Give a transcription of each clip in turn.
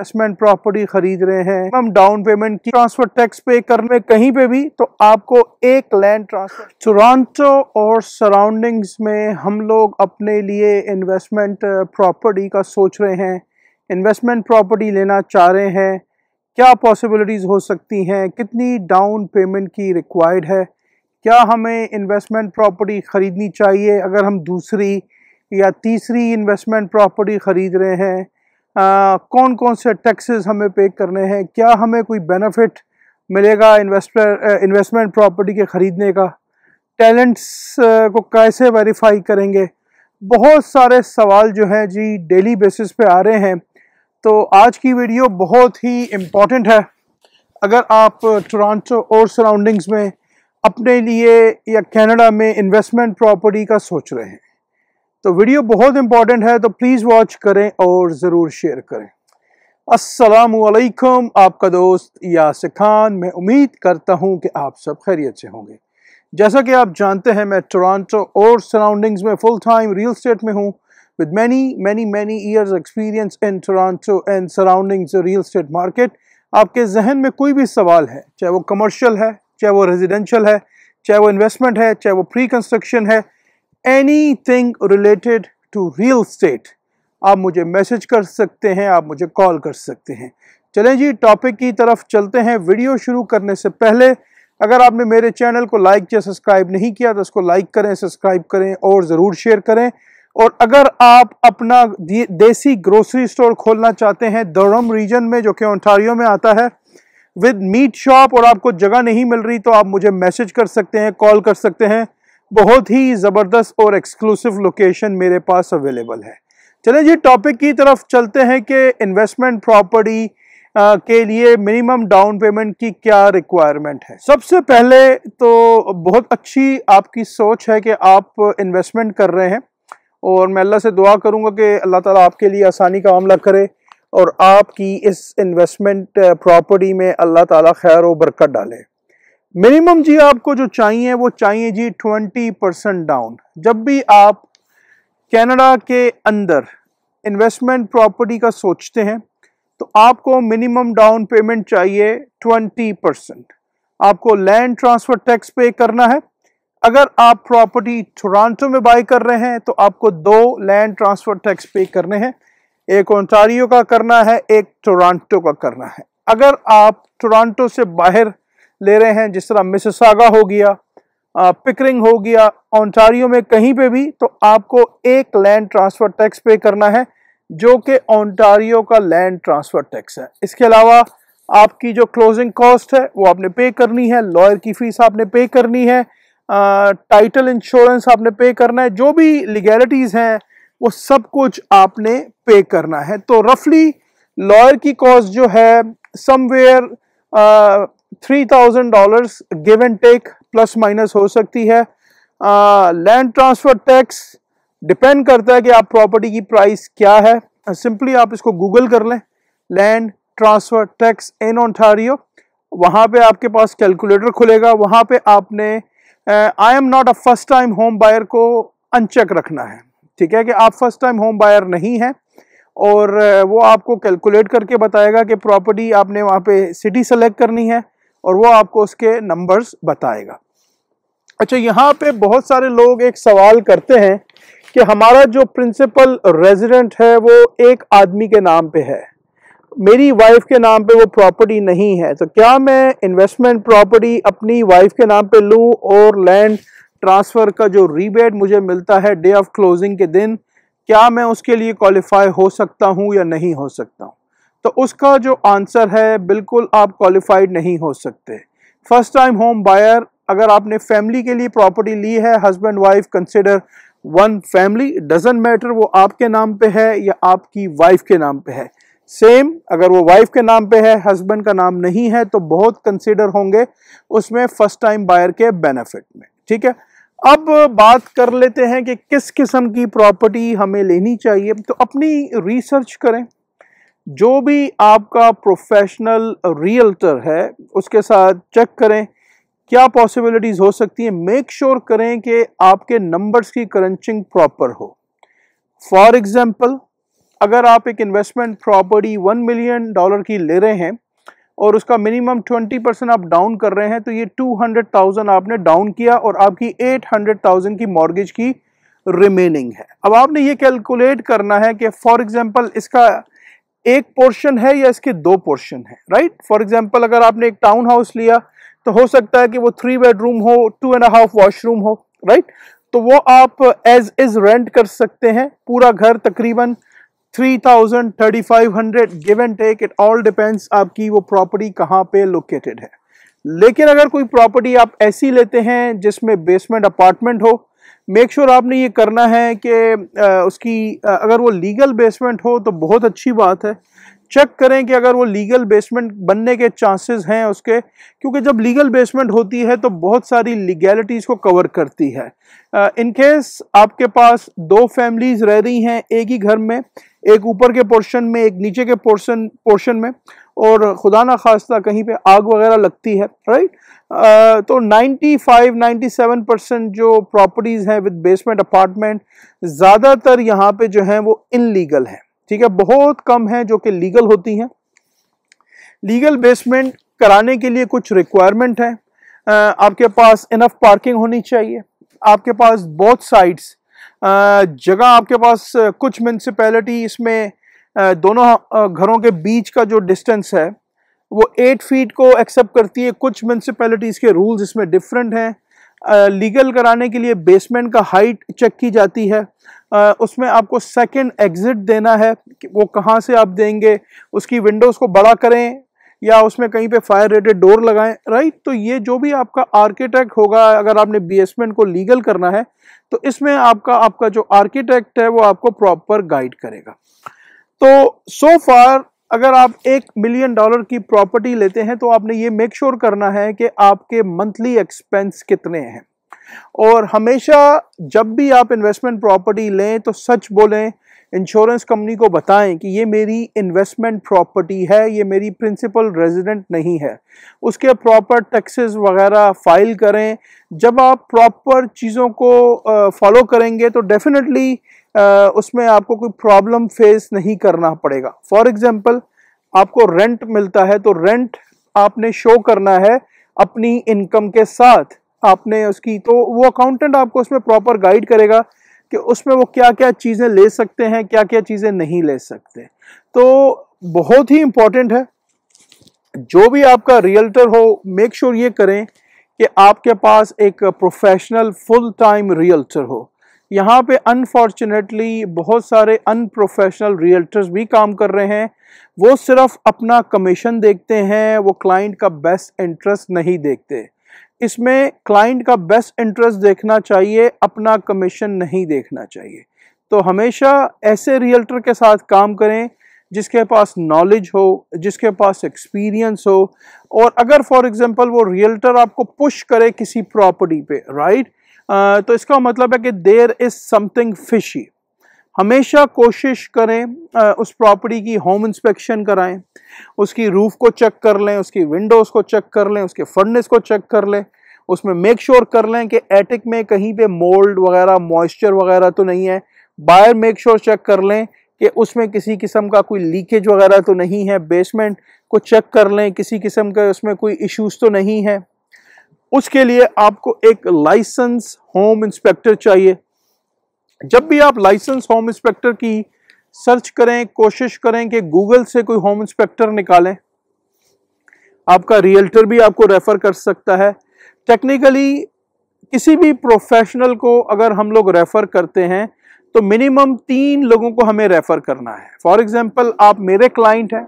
Investment property खरीद रहे हैं, हम डाउन पेमेंट की ट्रांसफर टैक्स पे करने कहीं पे भी, तो आपको एक लैंड ट्रांसफर टोरंटो और सराउंडिंग्स में हम लोग अपने लिए इन्वेस्टमेंट प्रॉपर्टी का सोच रहे हैं, इन्वेस्टमेंट प्रॉपर्टी लेना चाह रहे हैं, क्या पॉसिबिलिटीज़ हो सकती हैं, कितनी डाउन पेमेंट की रिक्वायर्ड है, क्या हमें इन्वेस्टमेंट प्रॉपर्टी ख़रीदनी चाहिए अगर हम दूसरी या तीसरी इन्वेस्टमेंट प्रॉपर्टी ख़रीद रहे हैं, कौन कौन से टैक्सेस हमें पे करने हैं, क्या हमें कोई बेनिफिट मिलेगा इन्वेस्टमेंट प्रॉपर्टी के ख़रीदने का, टैलेंट्स को कैसे वेरीफाई करेंगे। बहुत सारे सवाल जो हैं जी डेली बेसिस पे आ रहे हैं, तो आज की वीडियो बहुत ही इम्पॉर्टेंट है। अगर आप टोरंटो और सराउंडिंग्स में अपने लिए या कनाडा में इन्वेस्टमेंट प्रॉपर्टी का सोच रहे हैं तो वीडियो बहुत इम्पॉर्टेंट है, तो प्लीज़ वॉच करें और ज़रूर शेयर करें। अस्सलाम वालेकुम, आपका दोस्त यासखान। मैं उम्मीद करता हूं कि आप सब खैरियत से होंगे। जैसा कि आप जानते हैं, मैं टोरंटो और सराउंडिंग्स में फुल टाइम रियल एस्टेट में हूं with many years experience in Toronto and surroundings real estate market. आपके जहन में कोई भी सवाल है, चाहे वो कमर्शियल है, चाहे वो रेजिडेंशियल है, चाहे वो इन्वेस्टमेंट है, चाहे वो प्री कंस्ट्रक्शन है, anything related to real estate, आप मुझे मैसेज कर सकते हैं, आप मुझे कॉल कर सकते हैं। चलें जी, टॉपिक की तरफ चलते हैं। वीडियो शुरू करने से पहले अगर आपने मेरे चैनल को लाइक या सब्सक्राइब नहीं किया तो इसको लाइक करें, सब्सक्राइब करें और ज़रूर शेयर करें। और अगर आप अपना देसी ग्रोसरी स्टोर खोलना चाहते हैं दुरहम रीजन में, जो कि ओंटारियो में आता है, विद मीट शॉप, और आपको जगह नहीं मिल रही तो आप मुझे मैसेज कर सकते हैं, कॉल कर सकते हैं। बहुत ही ज़बरदस्त और एक्सक्लूसिव लोकेशन मेरे पास अवेलेबल है। चलें जी, टॉपिक की तरफ चलते हैं कि इन्वेस्टमेंट प्रॉपर्टी के लिए मिनिमम डाउन पेमेंट की क्या रिक्वायरमेंट है। सबसे पहले तो बहुत अच्छी आपकी सोच है कि आप इन्वेस्टमेंट कर रहे हैं, और मैं अल्लाह से दुआ करूंगा कि अल्लाह ताला आपके लिए आसानी का मामला करे और आपकी इस इन्वेस्टमेंट प्रॉपर्टी में अल्लाह ताला खैर व बरकत डाले। मिनिमम जी आपको जो चाहिए वो चाहिए जी 20% डाउन। जब भी आप कनाडा के अंदर इन्वेस्टमेंट प्रॉपर्टी का सोचते हैं तो आपको मिनिमम डाउन पेमेंट चाहिए 20%। आपको लैंड ट्रांसफ़र टैक्स पे करना है। अगर आप प्रॉपर्टी टोरंटो में बाई कर रहे हैं तो आपको 2 लैंड ट्रांसफ़र टैक्स पे करने हैं, एक ओंटारियो का करना है, एक टोरंटो का करना है। अगर आप टोरंटो से बाहर ले रहे हैं, जिस तरह मिसिसागा हो गया, पिकरिंग हो गया, ओंटारियो में कहीं पे भी, तो आपको एक लैंड ट्रांसफ़र टैक्स पे करना है जो कि ओंटारियो का लैंड ट्रांसफ़र टैक्स है। इसके अलावा आपकी जो क्लोजिंग कॉस्ट है वो आपने पे करनी है, लॉयर की फ़ीस आपने पे करनी है, टाइटल इंश्योरेंस आपने पे करना है, जो भी लीगैलिटीज़ हैं वो सब कुछ आपने पे करना है। तो रफली लॉयर की कॉस्ट जो है somewhere $3,000 give and take plus minus हो सकती है। लैंड ट्रांसफ़र टैक्स डिपेंड करता है कि आप प्रॉपर्टी की प्राइस क्या है। सिंपली आप इसको गूगल कर लें, land transfer tax in Ontario, वहाँ पे आपके पास कैलकुलेटर खुलेगा। वहाँ पे आपने I am not a first time home buyer को अनचेक रखना है, ठीक है, कि आप फर्स्ट टाइम होम बायर नहीं हैं, और वो आपको कैलकुलेट करके बताएगा कि प्रॉपर्टी आपने वहाँ पर सिटी सेलेक्ट करनी है और वो आपको उसके नंबर्स बताएगा। अच्छा, यहाँ पर बहुत सारे लोग एक सवाल करते हैं कि हमारा जो प्रिंसिपल रेजिडेंट है वो एक आदमी के नाम पे है, मेरी वाइफ के नाम पे वो प्रॉपर्टी नहीं है, तो क्या मैं इन्वेस्टमेंट प्रॉपर्टी अपनी वाइफ के नाम पे लूँ और लैंड ट्रांसफ़र का जो रिबेट मुझे मिलता है डे ऑफ क्लोजिंग के दिन, क्या मैं उसके लिए क्वालिफाई हो सकता हूँ या नहीं हो सकता हूँ? तो उसका जो आंसर है, बिल्कुल आप क्वालिफाइड नहीं हो सकते। फर्स्ट टाइम होम बायर, अगर आपने फैमिली के लिए प्रॉपर्टी ली है, husband wife consider one family, doesn't matter वो आपके नाम पे है या आपकी वाइफ के नाम पे है। सेम अगर वो वाइफ के नाम पे है, हस्बैंड का नाम नहीं है, तो बहुत कंसीडर होंगे उसमें फर्स्ट टाइम बायर के बेनिफिट में, ठीक है। अब बात कर लेते हैं कि किस किस्म की प्रॉपर्टी हमें लेनी चाहिए। तो अपनी रिसर्च करें, जो भी आपका प्रोफेशनल रियल्टर है उसके साथ चेक करें क्या पॉसिबिलिटीज़ हो सकती हैं। मेक श्योर करें कि आपके नंबर्स की करंचिंग प्रॉपर हो। फॉर एग्ज़ाम्पल, अगर आप एक इन्वेस्टमेंट प्रॉपर्टी $1 मिलियन की ले रहे हैं और उसका मिनिमम 20% आप डाउन कर रहे हैं तो ये 200,000 आपने डाउन किया और आपकी 800,000 की मॉर्गेज की रिमेनिंग है। अब आपने ये कैलकुलेट करना है कि फॉर एग्जांपल इसका एक पोर्शन है या इसके दो पोर्शन है, राइट। फॉर एग्जांपल अगर आपने एक टाउन हाउस लिया तो हो सकता है कि वो 3 बेडरूम हो, 2.5 वॉशरूम हो, राइट। तो वो आप एज इज रेंट कर सकते हैं। पूरा घर तकरीबन 3,000, 3,500 give and take, it all depends आपकी वो प्रॉपर्टी कहाँ पे लोकेटेड है। लेकिन अगर कोई प्रॉपर्टी आप ऐसी लेते हैं जिसमें बेसमेंट अपार्टमेंट हो, मेक श्योर आपने ये करना है कि उसकी अगर वो लीगल बेसमेंट हो तो बहुत अच्छी बात है। चेक करें कि अगर वो लीगल बेसमेंट बनने के चांसेस हैं उसके, क्योंकि जब लीगल बेसमेंट होती है तो बहुत सारी लीगैलिटीज़ को कवर करती है। इन केस आपके पास 2 फैमिलीज़ रह रही हैं एक ही घर में, एक ऊपर के पोर्शन में, एक नीचे के पोर्शन में, और खुदा ना खास्ता कहीं पे आग वगैरह लगती है, राइट। तो 95-97% जो प्रॉपर्टीज़ हैं विद बेसमेंट अपार्टमेंट ज़्यादातर यहाँ पे जो हैं वो इनलीगल हैं, ठीक है। बहुत कम हैं जो कि लीगल होती हैं। लीगल बेसमेंट कराने के लिए कुछ रिक्वायरमेंट हैं। आपके पास इनफ पार्किंग होनी चाहिए, आपके पास बोथ साइड्स जगह, आपके पास कुछ म्यूनसिपैलिटी इसमें दोनों घरों के बीच का जो डिस्टेंस है वो 8 फीट को एक्सेप्ट करती है। कुछ म्यूनसिपैलिटीज़ के रूल्स इसमें डिफरेंट हैं। लीगल कराने के लिए बेसमेंट का हाइट चेक की जाती है, उसमें आपको सेकंड एग्ज़िट देना है कि वो कहाँ से आप देंगे, उसकी विंडोज़ को बड़ा करें या उसमें कहीं पे फायर रेटेड डोर लगाएं, राइट। तो ये जो भी आपका आर्किटेक्ट होगा, अगर आपने बेसमेंट को लीगल करना है तो इसमें आपका जो आर्किटेक्ट है वो आपको प्रॉपर गाइड करेगा। तो सो फार अगर आप $1 मिलियन की प्रॉपर्टी लेते हैं तो आपने ये मेक श्योर करना है कि आपके मंथली एक्सपेंस कितने हैं। और हमेशा जब भी आप इन्वेस्टमेंट प्रॉपर्टी लें तो सच बोलें, इंश्योरेंस कंपनी को बताएं कि ये मेरी इन्वेस्टमेंट प्रॉपर्टी है, ये मेरी प्रिंसिपल रेजिडेंट नहीं है। उसके प्रॉपर टैक्सेस वगैरह फाइल करें। जब आप प्रॉपर चीज़ों को फॉलो करेंगे तो डेफिनेटली उसमें आपको कोई प्रॉब्लम फेस नहीं करना पड़ेगा। फॉर एग्जांपल आपको रेंट मिलता है तो रेंट आपने शो करना है अपनी इनकम के साथ आपने उसकी, तो वो अकाउंटेंट आपको उसमें प्रॉपर गाइड करेगा कि उसमें वो क्या क्या चीज़ें ले सकते हैं, क्या क्या चीज़ें नहीं ले सकते। तो बहुत ही इम्पॉर्टेंट है जो भी आपका रियल्टर हो, मेक श्योर ये करें कि आपके पास एक प्रोफेशनल फुल टाइम रियल्टर हो। यहाँ पे अनफॉर्चुनेटली बहुत सारे अनप्रोफेशनल रियल्टर्स भी काम कर रहे हैं, वो सिर्फ अपना कमीशन देखते हैं, वो क्लाइंट का बेस्ट इंटरेस्ट नहीं देखते। इसमें क्लाइंट का बेस्ट इंटरेस्ट देखना चाहिए, अपना कमीशन नहीं देखना चाहिए। तो हमेशा ऐसे रियल्टर के साथ काम करें जिसके पास नॉलेज हो, जिसके पास एक्सपीरियंस हो। और अगर फॉर एग्जांपल वो रियल्टर आपको पुश करे किसी प्रॉपर्टी पे, राइट, तो इसका मतलब है कि देयर इज़ समथिंग फिशी। हमेशा कोशिश करें उस प्रॉपर्टी की होम इंस्पेक्शन कराएं, उसकी रूफ़ को चेक कर लें, उसकी विंडोज़ को चेक कर लें, उसके फर्नेस को चेक कर लें, उसमें मेक श्योर कर लें कि एटिक में कहीं पे मोल्ड वगैरह, मॉइस्चर वगैरह तो नहीं है। बाहर मेक श्योर चेक कर लें कि उसमें किसी किस्म का कोई लीकेज वगैरह तो नहीं है। बेसमेंट को चेक कर लें किसी किस्म का उसमें कोई इश्यूज़ तो नहीं है। उसके लिए आपको एक लाइसेंस होम इंस्पेक्टर चाहिए। जब भी आप लाइसेंस होम इंस्पेक्टर की सर्च करें, कोशिश करें कि गूगल से कोई होम इंस्पेक्टर निकालें। आपका रियल्टर भी आपको रेफ़र कर सकता है। टेक्निकली किसी भी प्रोफेशनल को अगर हम लोग रेफ़र करते हैं तो मिनिमम 3 लोगों को हमें रेफ़र करना है। फॉर एग्जांपल आप मेरे क्लाइंट हैं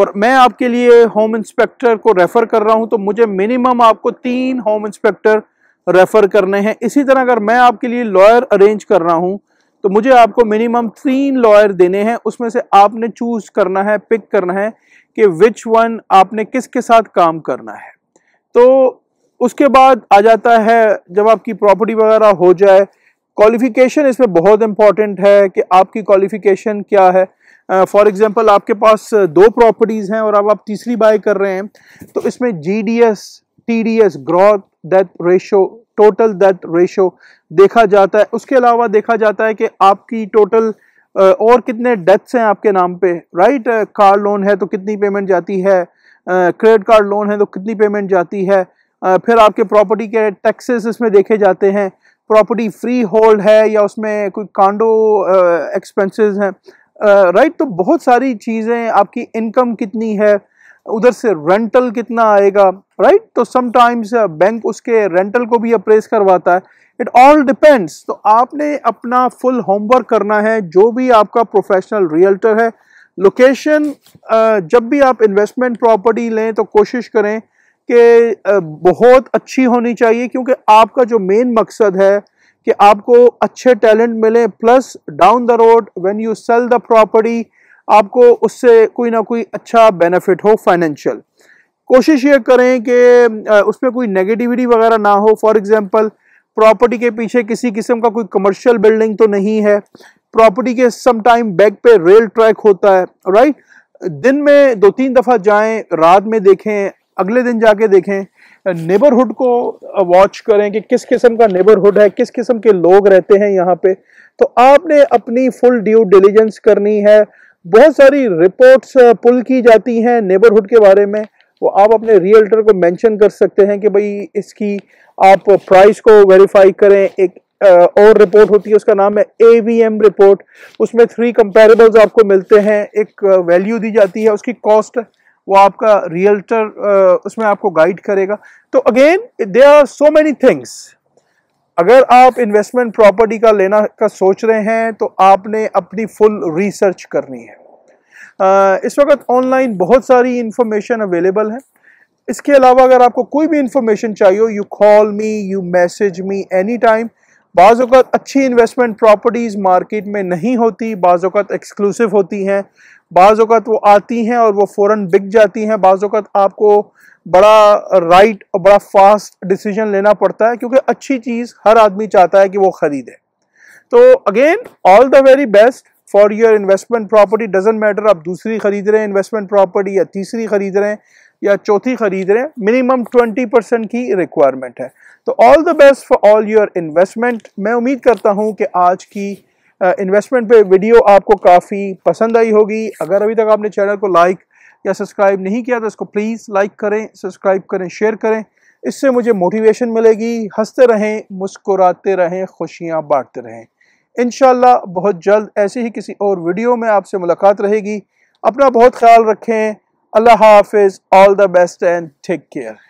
और मैं आपके लिए होम इंस्पेक्टर को रेफ़र कर रहा हूं, तो मुझे मिनिमम आपको 3 होम इंस्पेक्टर रेफ़र करने हैं। इसी तरह अगर मैं आपके लिए लॉयर अरेंज कर रहा हूं तो मुझे आपको मिनिमम 3 लॉयर देने हैं। उसमें से आपने चूज़ करना है, पिक करना है कि विच वन आपने किसके साथ काम करना है। तो उसके बाद आ जाता है जब आपकी प्रॉपर्टी वगैरह हो जाए, क्वालिफ़िकेशन इसमें बहुत इम्पॉर्टेंट है कि आपकी क्वालिफ़िकेशन क्या है। फॉर एग्जांपल आपके पास 2 प्रॉपर्टीज़ हैं और अब आप तीसरी बाय कर रहे हैं, तो इसमें GDS, TDS gross death ratio, total death ratio देखा जाता है। उसके अलावा देखा जाता है कि आपकी टोटल और कितने डेथ्स हैं आपके नाम पे, राइट। कार लोन है तो कितनी पेमेंट जाती है, क्रेडिट कार्ड लोन है तो कितनी पेमेंट जाती है, फिर आपके प्रॉपर्टी के टैक्सेस इसमें देखे जाते हैं, प्रॉपर्टी फ्री होल्ड है या उसमें कोई कांडो एक्सपेंसेस हैं, राइट। तो बहुत सारी चीज़ें, आपकी इनकम कितनी है, उधर से रेंटल कितना आएगा, राइट। तो समटाइम्स बैंक उसके रेंटल को भी अप्रेस करवाता है, इट ऑल डिपेंड्स। तो आपने अपना फुल होमवर्क करना है, जो भी आपका प्रोफेशनल रियल्टर है। लोकेशन, जब भी आप इन्वेस्टमेंट प्रॉपर्टी लें तो कोशिश करें कि बहुत अच्छी होनी चाहिए, क्योंकि आपका जो मेन मकसद है कि आपको अच्छे टैलेंट मिले, plus down the road when you sell the property आपको उससे कोई ना कोई अच्छा बेनिफिट हो फाइनेंशियल। कोशिश ये करें कि उसमें कोई नेगेटिविटी वगैरह ना हो। फॉर एग्जांपल, प्रॉपर्टी के पीछे किसी किस्म का कोई कमर्शियल बिल्डिंग तो नहीं है, प्रॉपर्टी के समटाइम बैक पे रेल ट्रैक होता है, राइट। दिन में 2-3 दफ़ा जाएं, रात में देखें, अगले दिन जाके देखें। नेबरहुड को वॉच करें कि किस किस्म का नेबरहुड है, किस किस्म के लोग रहते हैं यहाँ पे। तो आपने अपनी फुल ड्यू डिलीजेंस करनी है। बहुत सारी रिपोर्ट्स पुल की जाती हैं नेबरहुड के बारे में, वो आप अपने रियल्टर को मेंशन कर सकते हैं कि भाई इसकी आप प्राइस को वेरीफाई करें। एक और रिपोर्ट होती है, उसका नाम है AVM रिपोर्ट। उसमें 3 कंपेरेबल्स आपको मिलते हैं, एक वैल्यू दी जाती है, उसकी कॉस्ट वो आपका रियल्टर उसमें आपको गाइड करेगा। तो again there are so many things. अगर आप इन्वेस्टमेंट प्रॉपर्टी का लेना का सोच रहे हैं तो आपने अपनी फुल रिसर्च करनी है। इस वक्त ऑनलाइन बहुत सारी इंफॉर्मेशन अवेलेबल है। इसके अलावा अगर आपको कोई भी इंफॉर्मेशन चाहिए हो, you call me, you message me any time. बाज़ औक़ात अच्छी इन्वेस्टमेंट प्रॉपर्टीज़ मार्केट में नहीं होती, बाज़ औक़ात एक्सक्लूसिव होती हैं, बाज़ औक़ात वो आती हैं और वो फ़ौरन बिक जाती हैं, बाज़ औक़ात आपको बड़ा राइट और बड़ा फास्ट डिसीजन लेना पड़ता है, क्योंकि अच्छी चीज़ हर आदमी चाहता है कि वो ख़रीदे। तो again all the very best for your investment property. Doesn't matter आप दूसरी ख़रीद रहे हैं इन्वेस्टमेंट प्रॉपर्टी या तीसरी ख़रीद रहे हैं या चौथी ख़रीद रहे हैं, मिनिमम 20% की रिक्वायरमेंट है। तो all the best for all your investment. मैं उम्मीद करता हूँ कि आज की इन्वेस्टमेंट पे वीडियो आपको काफ़ी पसंद आई होगी। अगर अभी तक आपने चैनल को लाइक या सब्सक्राइब नहीं किया तो इसको प्लीज़ लाइक करें, सब्सक्राइब करें, शेयर करें। इससे मुझे मोटिवेशन मिलेगी। हंसते रहें, मुस्कुराते रहें, खुशियाँ बांटते रहें। इंशाल्लाह बहुत जल्द ऐसी ही किसी और वीडियो में आपसे मुलाकात रहेगी। अपना बहुत ख्याल रखें। अल्लाह हाफिज़। All the best and take care.